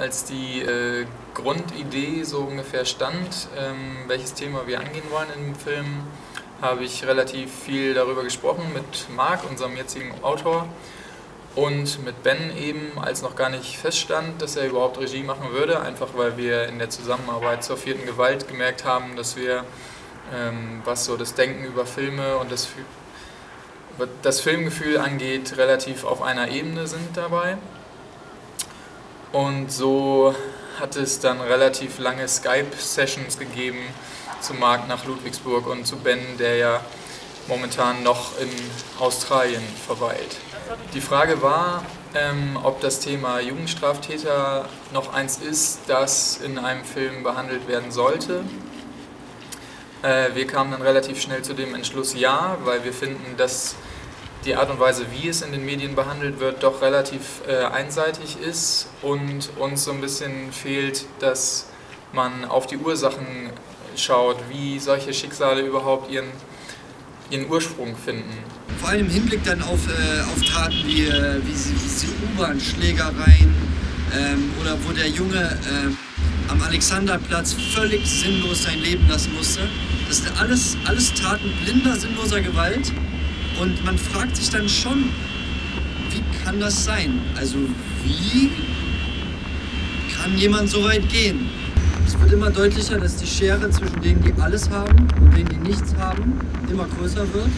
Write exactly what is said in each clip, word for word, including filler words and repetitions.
als die äh, Grundidee so ungefähr stand, ähm, welches Thema wir angehen wollen im Film, habe ich relativ viel darüber gesprochen mit Marc, unserem jetzigen Autor, und mit Ben eben, als noch gar nicht feststand, dass er überhaupt Regie machen würde, einfach weil wir in der Zusammenarbeit zur vierten Gewalt gemerkt haben, dass wir, ähm, was so das Denken über Filme und das, das Filmgefühl angeht, relativ auf einer Ebene sind dabei. Und so hat es dann relativ lange Skype-Sessions gegeben zu Marc nach Ludwigsburg und zu Ben, der ja momentan noch in Australien verweilt. Die Frage war, ähm, ob das Thema Jugendstraftäter noch eins ist, das in einem Film behandelt werden sollte. Äh, wir kamen dann relativ schnell zu dem Entschluss ja, weil wir finden, dass die Art und Weise, wie es in den Medien behandelt wird, doch relativ äh, einseitig ist und uns so ein bisschen fehlt, dass man auf die Ursachen schaut, wie solche Schicksale überhaupt ihren, ihren Ursprung finden. Vor allem im Hinblick dann auf, äh, auf Taten wie, äh, wie, wie U-Bahn-Schlägereien ähm, oder wo der Junge äh, am Alexanderplatz völlig sinnlos sein Leben lassen musste. Das sind alles, alles Taten blinder, sinnloser Gewalt. Und man fragt sich dann schon, wie kann das sein? Also wie kann jemand so weit gehen? Es wird immer deutlicher, dass die Schere zwischen denen, die alles haben und denen, die nichts haben, immer größer wird.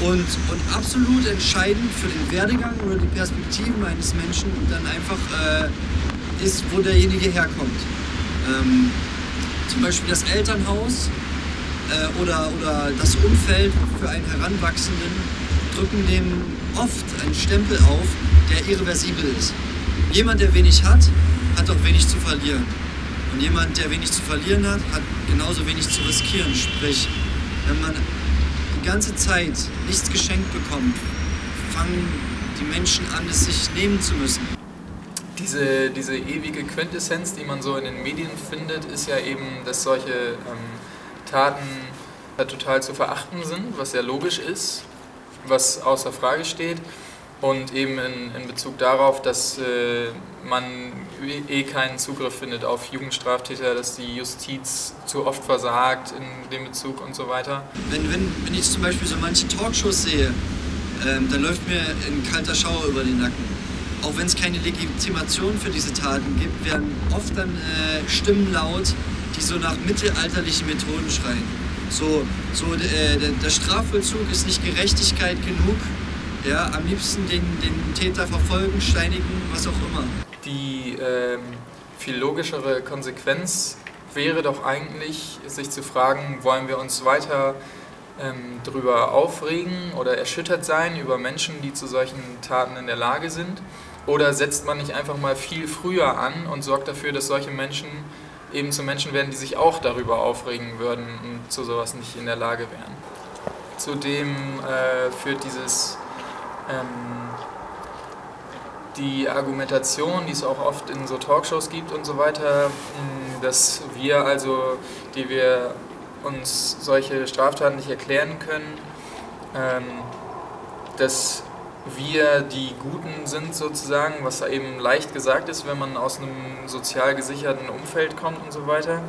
Und, und absolut entscheidend für den Werdegang oder die Perspektiven eines Menschen dann einfach äh, ist, wo derjenige herkommt. Ähm, zum Beispiel das Elternhaus. Oder, oder das Umfeld für einen Heranwachsenden drücken dem oft einen Stempel auf, der irreversibel ist. Jemand, der wenig hat, hat auch wenig zu verlieren. Und jemand, der wenig zu verlieren hat, hat genauso wenig zu riskieren. Sprich, wenn man die ganze Zeit nichts geschenkt bekommt, fangen die Menschen an, es sich nehmen zu müssen. Diese, diese ewige Quintessenz, die man so in den Medien findet, ist ja eben, dass solche ähm, Taten total zu verachten sind, was ja logisch ist, was außer Frage steht, und eben in, in Bezug darauf, dass äh, man eh keinen Zugriff findet auf Jugendstraftäter, dass die Justiz zu oft versagt in dem Bezug und so weiter. Wenn, wenn, wenn ich zum Beispiel so manche Talkshows sehe, ähm, dann läuft mir ein kalter Schauer über den Nacken. Auch wenn es keine Legitimation für diese Taten gibt, werden oft dann äh, Stimmen laut, die so nach mittelalterlichen Methoden schreien. So, so äh, der, der Strafvollzug ist nicht Gerechtigkeit genug, ja, am liebsten den, den Täter verfolgen, steinigen, was auch immer. Die äh, viel logischere Konsequenz wäre doch eigentlich, sich zu fragen, wollen wir uns weiter ähm, darüber aufregen oder erschüttert sein über Menschen, die zu solchen Taten in der Lage sind? Oder setzt man nicht einfach mal viel früher an und sorgt dafür, dass solche Menschen eben zu Menschen werden, die sich auch darüber aufregen würden und zu sowas nicht in der Lage wären. Zudem äh, führt dieses, ähm, die Argumentation, die es auch oft in so Talkshows gibt und so weiter, mh, dass wir also, die wir uns solche Straftaten nicht erklären können, ähm, dass wir die Guten sind sozusagen, was eben leicht gesagt ist, wenn man aus einem sozial gesicherten Umfeld kommt und so weiter.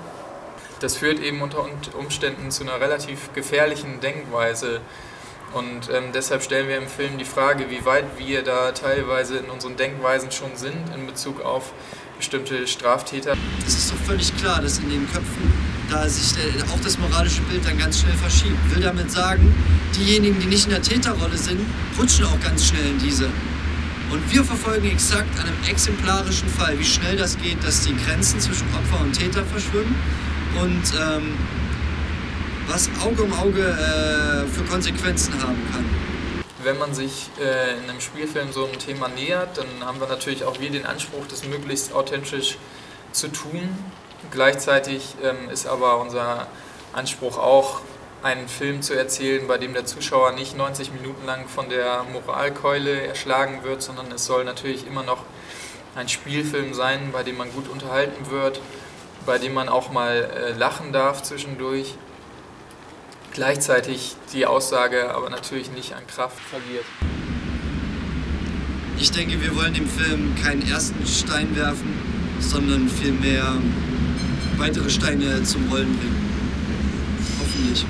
Das führt eben unter Umständen zu einer relativ gefährlichen Denkweise und ähm, deshalb stellen wir im Film die Frage, wie weit wir da teilweise in unseren Denkweisen schon sind in Bezug auf bestimmte Straftäter. Es ist doch völlig klar, dass in den Köpfen da sich auch das moralische Bild dann ganz schnell verschiebt. Ich will damit sagen, diejenigen, die nicht in der Täterrolle sind, rutschen auch ganz schnell in diese. Und wir verfolgen exakt an einem exemplarischen Fall, wie schnell das geht, dass die Grenzen zwischen Opfer und Täter verschwimmen und ähm, was Auge um Auge äh, für Konsequenzen haben kann. Wenn man sich äh, in einem Spielfilm so einem Thema nähert, dann haben wir natürlich auch wir den Anspruch, das möglichst authentisch zu tun. Gleichzeitig ähm, ist aber unser Anspruch auch, einen Film zu erzählen, bei dem der Zuschauer nicht neunzig Minuten lang von der Moralkeule erschlagen wird, sondern es soll natürlich immer noch ein Spielfilm sein, bei dem man gut unterhalten wird, bei dem man auch mal äh, lachen darf zwischendurch. Gleichzeitig die Aussage aber natürlich nicht an Kraft verliert. Ich denke, wir wollen dem Film keinen ersten Stein werfen, sondern vielmehr weitere Steine zum Rollen bringen. Hoffentlich.